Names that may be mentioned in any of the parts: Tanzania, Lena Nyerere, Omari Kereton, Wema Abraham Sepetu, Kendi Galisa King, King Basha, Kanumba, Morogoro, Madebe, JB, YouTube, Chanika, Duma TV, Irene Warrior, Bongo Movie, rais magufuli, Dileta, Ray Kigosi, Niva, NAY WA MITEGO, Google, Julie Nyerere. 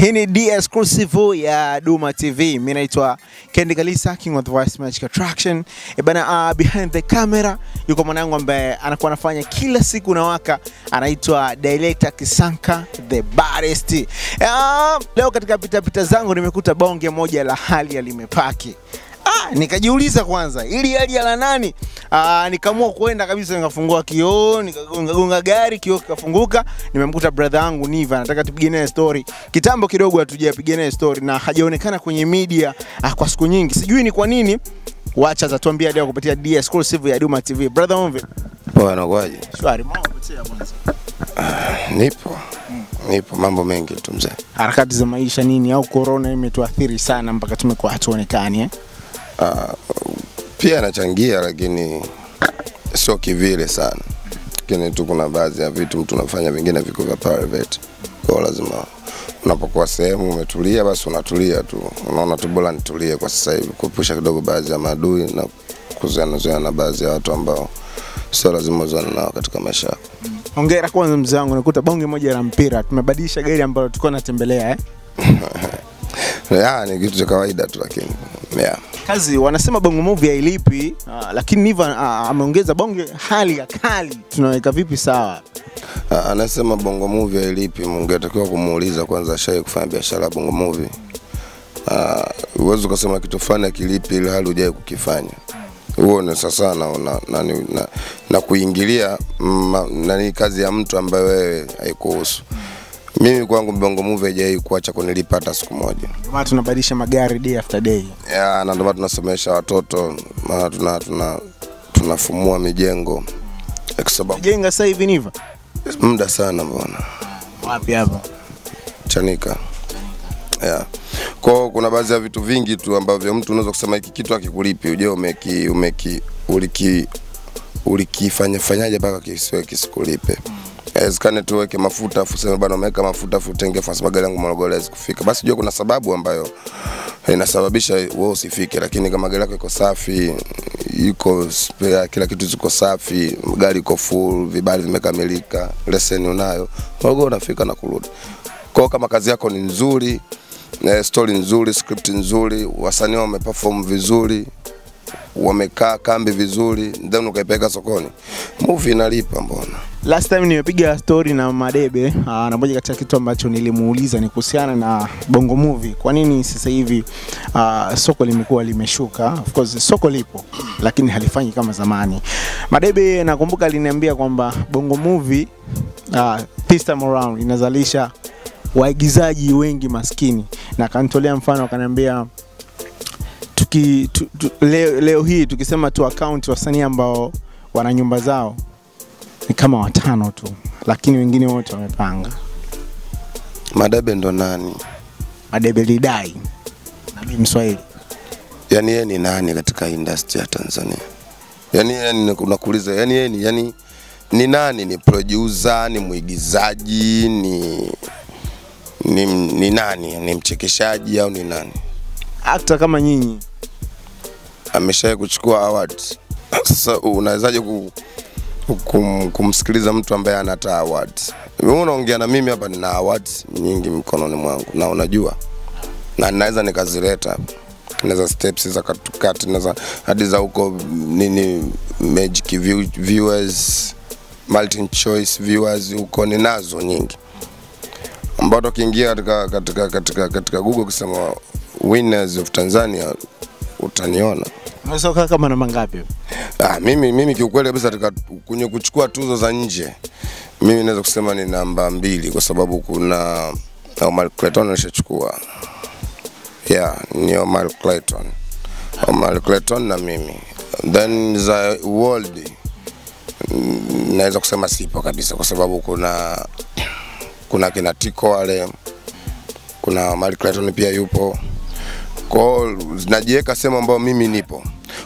Hii ni D exclusive ya Duma TV. Mimi naitwa Kendi Galisa King with Voice Magic Attraction. Ebana behind the camera yuko mwanangu ambaye anakuwa anafanya kila siku na waka, anaitwa Dileta Kisanka the Barest. Leo katika pita zangu nimekuta bonge moja la hali ya limepaki. Nikajiuliza kwanza, ili hali ya la nani? Nikaamua kuenda kabisa, nikafungua kioo, nikagonga gari, kioo kikafunguka. Nimemkuta brother yangu Niva, nataka tupige naye story. Kitambo kidogo hatujapiga naye story na hajaonekana kwenye media kwa siku nyingi. Sijui ni kwa nini. Wacha atatuambia leo kupitia D exclusive ya Duma TV. Brother Omvi. Poa na kwaje? Shwari, mambo potea kwanza. Nipo. Nipo, mambo mengi tu mzee. Harakati za maisha nini au corona imetuathiri sana mpaka tumekuwa hatuonekani pia anachangia, lakini sio kivile sana. Lakini tu kuna baadhi ya vitu tunafanya vingine viko vya private. Kwa lazima unapokuwa sehemu umetulia basi unatulia tu. Unaona tu bora nitulie kwa sasa hivi, kuepusha kidogo baadhi ya maadui na kuzana na baadhi ya watu ambao sio lazima uzane nao katika maisha. Hongera kwanza mzee wangu, nakuta bonge moja la mpira. Tumebadilisha gari ambalo tulikuwa natembelea ni kitu cha kawaida tu, lakini kazi wanasema Bongo Movie hailipi, lakini Niva ameongeza bonge hali ya kali. Tunaweka vipi sawa? Anasema Bongo Movie hailipi, mungetakiwa kumuuliza kwanza shaye kufanya biashara Bongo Movie. Uwezo kusema kitu fulani kilipi ile hali hujaye kukifanya. Huo ni sasa na kuingilia nani kazi ya mtu ambaye wewe haikuhusu. Mimi kwangu Bongo Movie haijai kuacha kunilipa hata siku moja. Kama tunabadilisha magari day after day. Na ndio tunasomesha watoto, maana tunafumua mijengo. Kwa sababu jenga sasa hivi Niva. Muda sana mbona. Wapi hapa? Chanika. Kwa kuna baadhi ya vitu vingi tu ambavyo mtu unaweza kusema hiki kitu hakikulipi, uje ulikifanya fanyaje mpaka kisiwe kisikulipe. Ezikane tuweke mafuta afu sema bana umeweka mafuta afu tenge fasi magari yangu Morogoro hazikufika. Basi jua kuna sababu ambayo inasababisha wewe usifike, lakini kama gari yako iko safi, yuko spare, kila kitu kiko safi, gari iko full, vibali vimekamilika, leseni unayo, Morogoro unafika na kurudi. Kwa kama kazi yako ni nzuri, story nzuri, script nzuri, wasanii wameperform vizuri, wamekaa kambi vizuri, then ukaipeleka sokoni, movie inalipa mbona. Last time nimepiga story na Madebe, na moja katika kitu ambacho nilimuuliza ni kuhusiana na Bongo Movie. Kwa nini sasa hivi soko limekuwa limeshuka? Of course soko lipo, lakini halifanyi kama zamani. Madebe nakumbuka aliniambia kwamba Bongo Movie this time around inazalisha waigizaji wengi maskini, na kanitolea mfano akaniambia leo hii tukisema tu account wasanii ambao wana nyumba zao ni kama watano tu, lakini wengine wote wamepanga. Madebe ndo nani? Madebe lidai na mimi Mswahili. Yaani yeye ni nani katika industry ya Tanzania? Yaani yeye unakuuliza, yaani ni nani? Ni producer, ni muigizaji, ni nani? Ni mchekeshaji au ni nani? Hata kama nyinyi ameshaye kuchukua awards. Sasa unawezaje kumsikiliza mtu ambaye anata awards? Wewe unaongea na mimi hapa nina awards nyingi mkononi mwangu na unajua. Na ninaweza nikazileta. Naweza steps za katukati, naweza hadi za huko nini magic viewers, multiple choice viewers huko ninazo nyingi. Ambao tukiingia katika Google kusema winners of Tanzania utaniona. Unaweza kaka kama na mangapi? Mimi kiukweli kabisa katika kunye kuchukua tuzo za nje, mimi naweza kusema ni namba 2 kwa sababu kuna Omari Kereton alishachukua. Ni Omari Kereton. Omari Kereton na mimi. Then the world naweza kusema sipo kabisa kwa sababu kuna kina Tiko wale, kuna Omari Kereton pia yupo. Kwa najiweka sema ambao mimi nipo.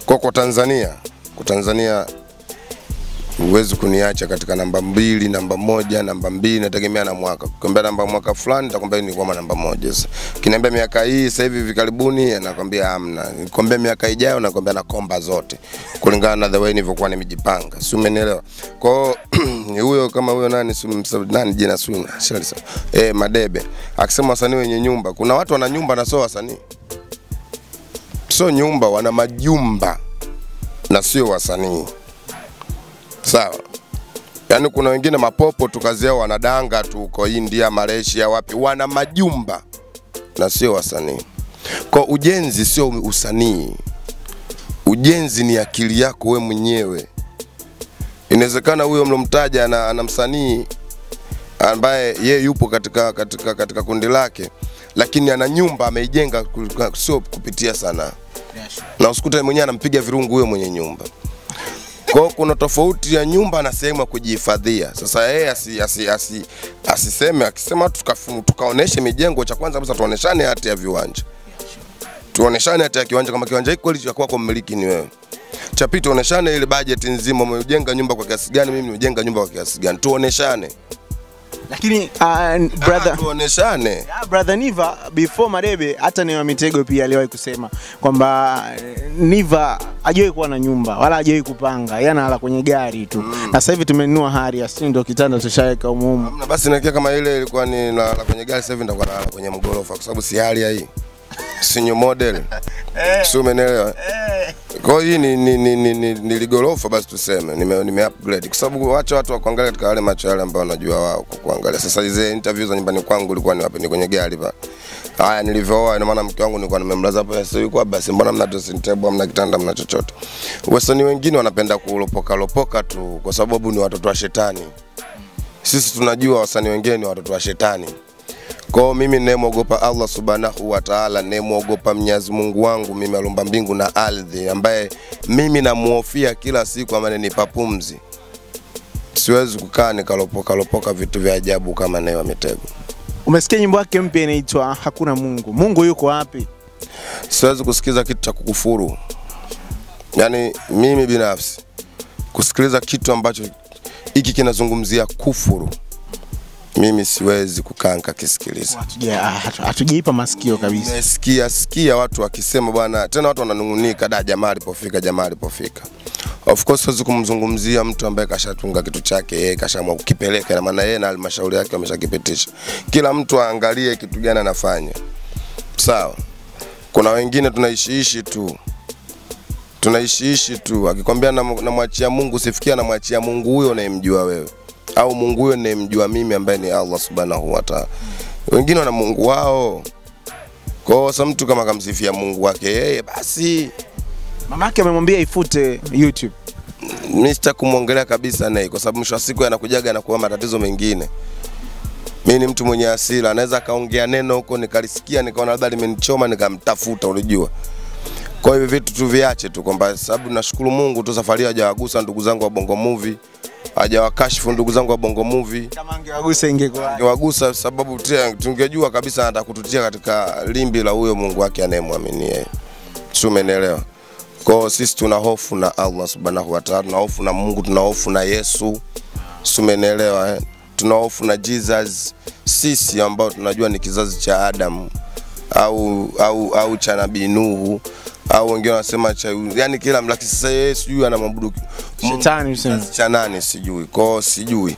Kwa Tanzania Uwezi kuniacha katika namba 2, namba 1, namba 2, nategemea na mwaka. Ukiambia namba mwaka fulani nitakwambia ni kwa namba 1. Ukiniambia miaka hii sasa hivi vikaribuni nakwambia hamna. Ukiniambia miaka ijayo nakwambia nakomba zote. Kulingana na the way nilivyokuwa nimejipanga. Si umeelewa? Kwa huyo kama huyo nani jina Swina. Madebe. Akisema wasanii wenye nyumba. Kuna watu wana nyumba na sio wasanii. Sio nyumba, wana majumba na sio wasanii. Sawa. Yaani kuna wengine mapopo tukazia wanadanga tu huko India, Malaysia, wapi wana majumba na sio wasanii. Kwa ujenzi sio usanii. Ujenzi ni akili yako wewe mwenyewe. Inawezekana huyo mlomtaja ana msanii ambaye yeye yupo katika kundi lake, lakini ana nyumba ameijenga sio kupitia sanaa. Na usikute mwenyewe anampiga virungu huyo mwenye nyumba. Kwa kuna tofauti ya nyumba na sehemu ya kujihifadhia. Sasa yeye asiseme, akisema tukaoneshe mijengo, cha kwanza kabisa tuoneshane hati ya viwanja. Tuoneshane hati ya kiwanja kama kiwanja iko ile kwa mmiliki ni wewe. Cha pili tuoneshane ile budget nzima, umejenga nyumba kwa kiasi gani, mimi nimejenga nyumba kwa kiasi gani. Tuoneshane. Lakini brother tuoneshane. Brother Niva before Madebe hata NAY WA MITEGO pia aliwahi kusema kwamba Niva hajawahi kuwa na nyumba wala hajawahi kupanga, yana hala kwenye gari tu. Na sasa hivi tumenunua hari ya sindo kitanda tushaweka umuhimu. Na basi nakia kama ile ilikuwa ni na kwenye gari, sasa hivi nitakuwa na kwenye mgorofa kwa sababu si hali ya hii. Si new model. Si umeelewa? Kwa hii ni ligorofa basi tuseme, nime upgrade kwa sababu wacha watu waangalie katika wale macho yale ambao wanajua wao kuangalia. Sasa hizo interview za nyumbani kwangu ilikuwa ni wapi, ni kwenye gari ba. Haya nilivyooa ina maana mke wangu nilikuwa nimemlaza hapo, sasa yuko basi mbona mna dressing table, mna kitanda, mna chochote. Wasanii wengine wanapenda kulopoka lopoka tu kwa sababu ni watoto wa shetani. Sisi tunajua wasanii wengine ni watoto wa shetani. Kwa mimi ninayemuogopa Allah subhanahu wa ta'ala, ninayemuogopa Mwenyezi Mungu wangu mimi alomba mbingu na ardhi, ambaye mimi namuhofia kila siku ambaye nipa pumzi. Siwezi kukaa nikalopoka lopoka vitu vya ajabu kama NAY WA MITEGO. Umesikia nyimbo yake mpya inaitwa Hakuna Mungu. Mungu yuko wapi? Siwezi kusikiza kitu cha kukufuru. Yaani mimi binafsi kusikiliza kitu ambacho hiki kinazungumzia kufuru, mimi siwezi kukanka kisikiliza. Hatujiipa masikio kabisa. Nimesikia watu wakisema bwana, tena watu wananungunika da jamaa alipofika. Of course siwezi kumzungumzia mtu ambaye kashatunga kitu chake, yeye kashamwa kukipeleka na maana yeye na halmashauri yake wameshakipitisha. Kila mtu aangalie kitu gani anafanya. Sawa. Kuna wengine tunaishiishi tu. Akikwambia namwachia Mungu, usifikia namwachia Mungu huyo unayemjua wewe. Au Mungu huyo nimjua mimi ambaye ni Allah subhanahu wa ta'ala. Wengine wana Mungu wao. Kwa hiyo mtu kama kamsifia Mungu wake yeye basi. Mamake amemwambia ifute YouTube. Mimi sitakuongelea kabisa naye kwa sababu mwisho wa siku anakujaga na kuwa matatizo mengine. Mimi ni mtu mwenye hasira, anaweza kaongea neno huko nikalisikia nikaona labda limenichoma nikamtafuta, unajua. Kwa hiyo vitu tuviache tu kwamba sababu nashukuru Mungu tu safari hajawagusa ndugu zangu wa Bongo Movie. Hajawakashifu ndugu zangu wa Bongo Movie. Kama angewagusa ingekuwa. Angewagusa sababu tungejua kabisa anataka kututia katika limbi la huyo Mungu wake anayemwamini yeye. Sio, umeelewa? Kwa sisi tuna hofu na Allah subhanahu wa ta'ala, tuna hofu na Mungu, tuna hofu na Yesu. Sio, umeelewa? Tuna hofu na Jesus. Sisi ambao tunajua ni kizazi cha Adam au cha Nabii Nuhu. Au wengine wanasema cha yani kila mlaki sasa Yesu anamwabudu shetani cha nani sijui. Kwa sijui.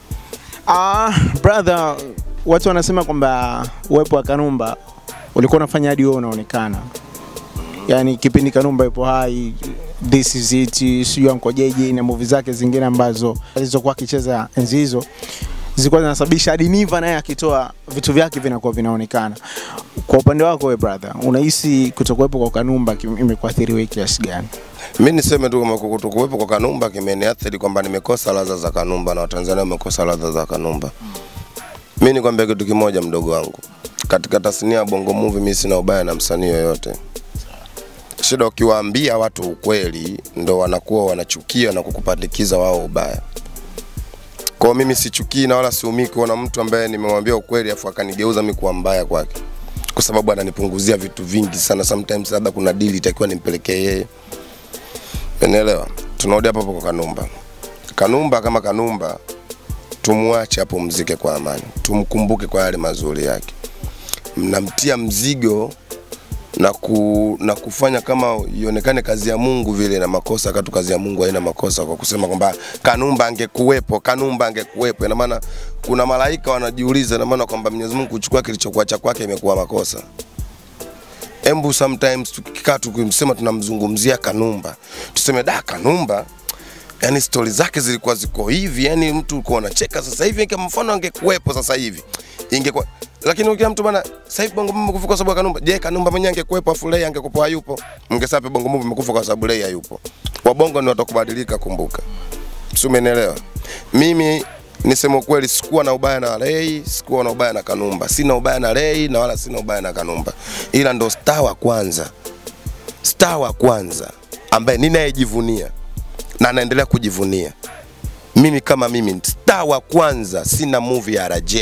Brother, watu wanasema kwamba uwepo wa Kanumba ulikuwa unafanya hadi wewe unaonekana. Yani kipindi Kanumba yupo hai, This Is It, sijui Uncle JB na movie zake zingine ambazo alizokuwa akicheza enzi hizo zilikuwa zinasababisha hadi Niva naye akitoa vitu vyake vinakuwa vinaonekana. Kwa upande wako wewe brother, unahisi kutokuwepo kwa Kanumba imekuathiri wewe kiasi gani? Mimi niseme tu kama kutokuwepo kwa Kanumba kimeniathiri kwamba nimekosa ladha za Kanumba na Watanzania wamekosa ladha za Kanumba. Mimi nikwambia kitu kimoja mdogo wangu. Katika tasnia ya Bongo Movie mimi sina ubaya na msanii yoyote. Shida ukiwaambia watu ukweli ndio wanakuwa wanachukia na kukupandikiza wao ubaya. Kwa mimi sichukii na wala siumiki na mtu ambaye nimemwambia ukweli afu akanigeuza mimi kuwa mbaya kwake. Kwa sababu ananipunguzia vitu vingi sana, sometimes labda kuna deal itakiwa nimpelekee yeye. Unaelewa? Tunarudi hapo kwa Kanumba. Kanumba kama Kanumba, tumuache apumzike kwa amani, tumkumbuke kwa yale mazuri yake. Mnamtia mzigo na kufanya kama ionekane kazi ya Mungu vile na makosa, katu kazi ya Mungu haina makosa, kwa kusema kwamba Kanumba angekuwepo, Kanumba angekuwepo. Ina maana kuna malaika wanajiuliza, ina maana kwamba Mwenyezi Mungu kuchukua kilichokuwa cha kwake imekuwa makosa. Embu sometimes tukikaa tukimsema tunamzungumzia Kanumba, tuseme da Kanumba, yani story zake zilikuwa ziko hivi, yani mtu uko anacheka sasa hivi kama mfano angekuepo sasa hivi ingekuwa. Lakini ukiwa mtu bana sasa hivi Bongo Movie kufa kwa sababu ya Kanumba, je Kanumba mwenyewe angekuepo afu Ray angekupoa yupo? Mngesape Bongo Movie imekufa kwa sababu Ray hayupo. Wabongo ni watakubadilika, kumbuka. Sio, umeelewa? Mimi nisema kweli sikuwa na ubaya na Ray, sikuwa na ubaya na Kanumba. Sina ubaya na Ray na wala sina ubaya na Kanumba. Ila ndo star wa kwanza. Star wa kwanza ambaye ninayejivunia na naendelea kujivunia. Mimi kama mimi star wa kwanza, sina movie ya RJ.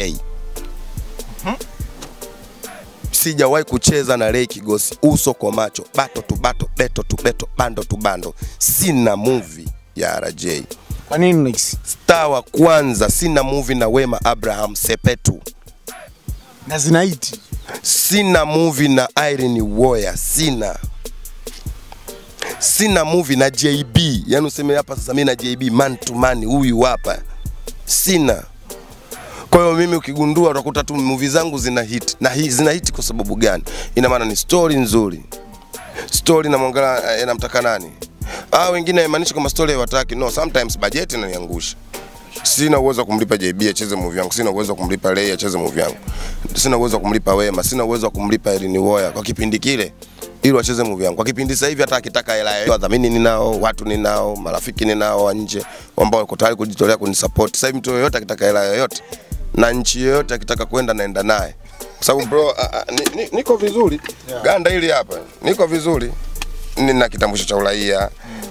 Sijawahi kucheza na Ray Kigosi uso kwa macho, bato tu bato, beto tu beto, bando tu bando. Sina movie ya RJ. Kwa nini mix? Star wa kwanza, sina movie na Wema Abraham Sepetu. Na zinaiti. Sina movie na Irene Warrior, sina. Sina movie na JB, yani useme hapa sasa mimi na JB man to man huyu hapa. Sina. Kwa hiyo mimi ukigundua utakuta tu movie zangu zina hit. Na hii zina hit kwa sababu gani? Ina maana ni story nzuri. Story na mwangala anamtaka nani? Ah, wengine haimaanishi kama story hawataki. No, sometimes budget inaniangusha. Sina uwezo kumlipa JB acheze movie yangu, sina uwezo kumlipa Ray acheze movie yangu. Sina uwezo kumlipa Wema, sina uwezo kumlipa Irene Warrior kwa kipindi kile ili wacheze movie yangu. Kwa kipindi sasa hivi hata akitaka hela, wadhamini ninao, watu ninao, marafiki ninao nje ambao wako tayari kujitolea kunisupport. Sasa hivi mtu yeyote akitaka hela yoyote na nchi yoyote akitaka kwenda naenda naye. Kwa sababu bro niko vizuri. Ganda hili hapa. Niko vizuri. Nina kitambulisho cha uraia,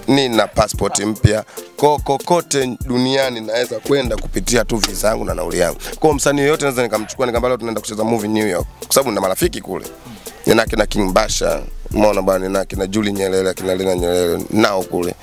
nina passport mpya. Kokote duniani naweza kwenda kupitia tu visa yangu na nauli yangu. Kwa msanii yeyote naweza nikamchukua nikamwambia leo tunaenda kucheza movie New York, kwa sababu nina marafiki kule. Nina kina King Basha, umeona bwana, nina kina Julie Nyerere, kina Lena Nyerere nao kule.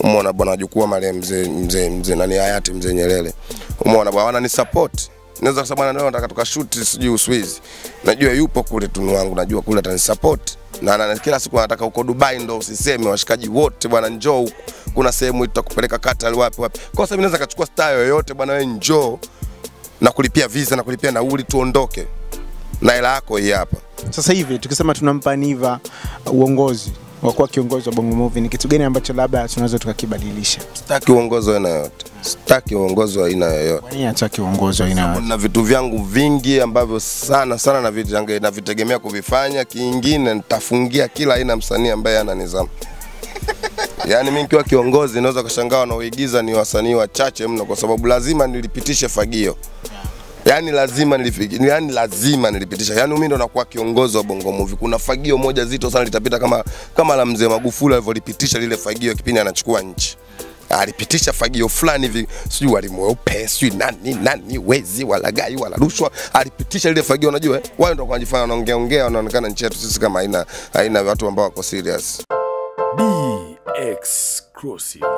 Umeona bwana, wajukuu wale mzee nani hayati mzee Nyerere. Umeona bwana, wanani support. Naweza kusema bwana leo nataka tukashoot sijui Uswizi. Najua yupo kule tunu wangu, najua kule atanisupport. Na kila siku anataka uko Dubai ndo usiseme washikaji wote bwana njoo huko. Kuna sehemu itakupeleka Qatar wapi wapi. Kwa sababu naweza kachukua star yoyote bwana, wewe njoo na kulipia visa na kulipia nauli tuondoke. Na hela yako hii hapa. Sasa hivi tukisema tunampa Niva uongozi wa kuwa kiongozi wa Bongo Movie, ni kitu gani ambacho labda tunaweza tukakibadilisha? Sitaki uongozi wa aina yote. Sitaki uongozi wa aina yoyote. Kwa nini hataki uongozi wa aina yoyote? Kuna vitu vyangu vingi ambavyo sana sana na vitu na vitegemea kuvifanya. Kingine nitafungia kila aina msanii ambaye ananizama. Yaani mimi nikiwa kiongozi naweza kushangaa na uigiza ni wasanii wachache mno, kwa sababu lazima nilipitishe fagio. Yaani lazima nilipitisha. Yaani mimi ndo nakuwa kiongozi wa Bongo Movie. Kuna fagio moja zito sana litapita kama la mzee Magufuli alivyolipitisha lile fagio kipindi anachukua nchi. Alipitisha fagio fulani hivi, sijui walimweupe, sijui nani wezi walagai wala rushwa. Alipitisha lile fagio, unajua? Wao ndio wanajifanya wanaongea wanaonekana nchi yetu sisi kama haina watu ambao wako serious. Be exclusive.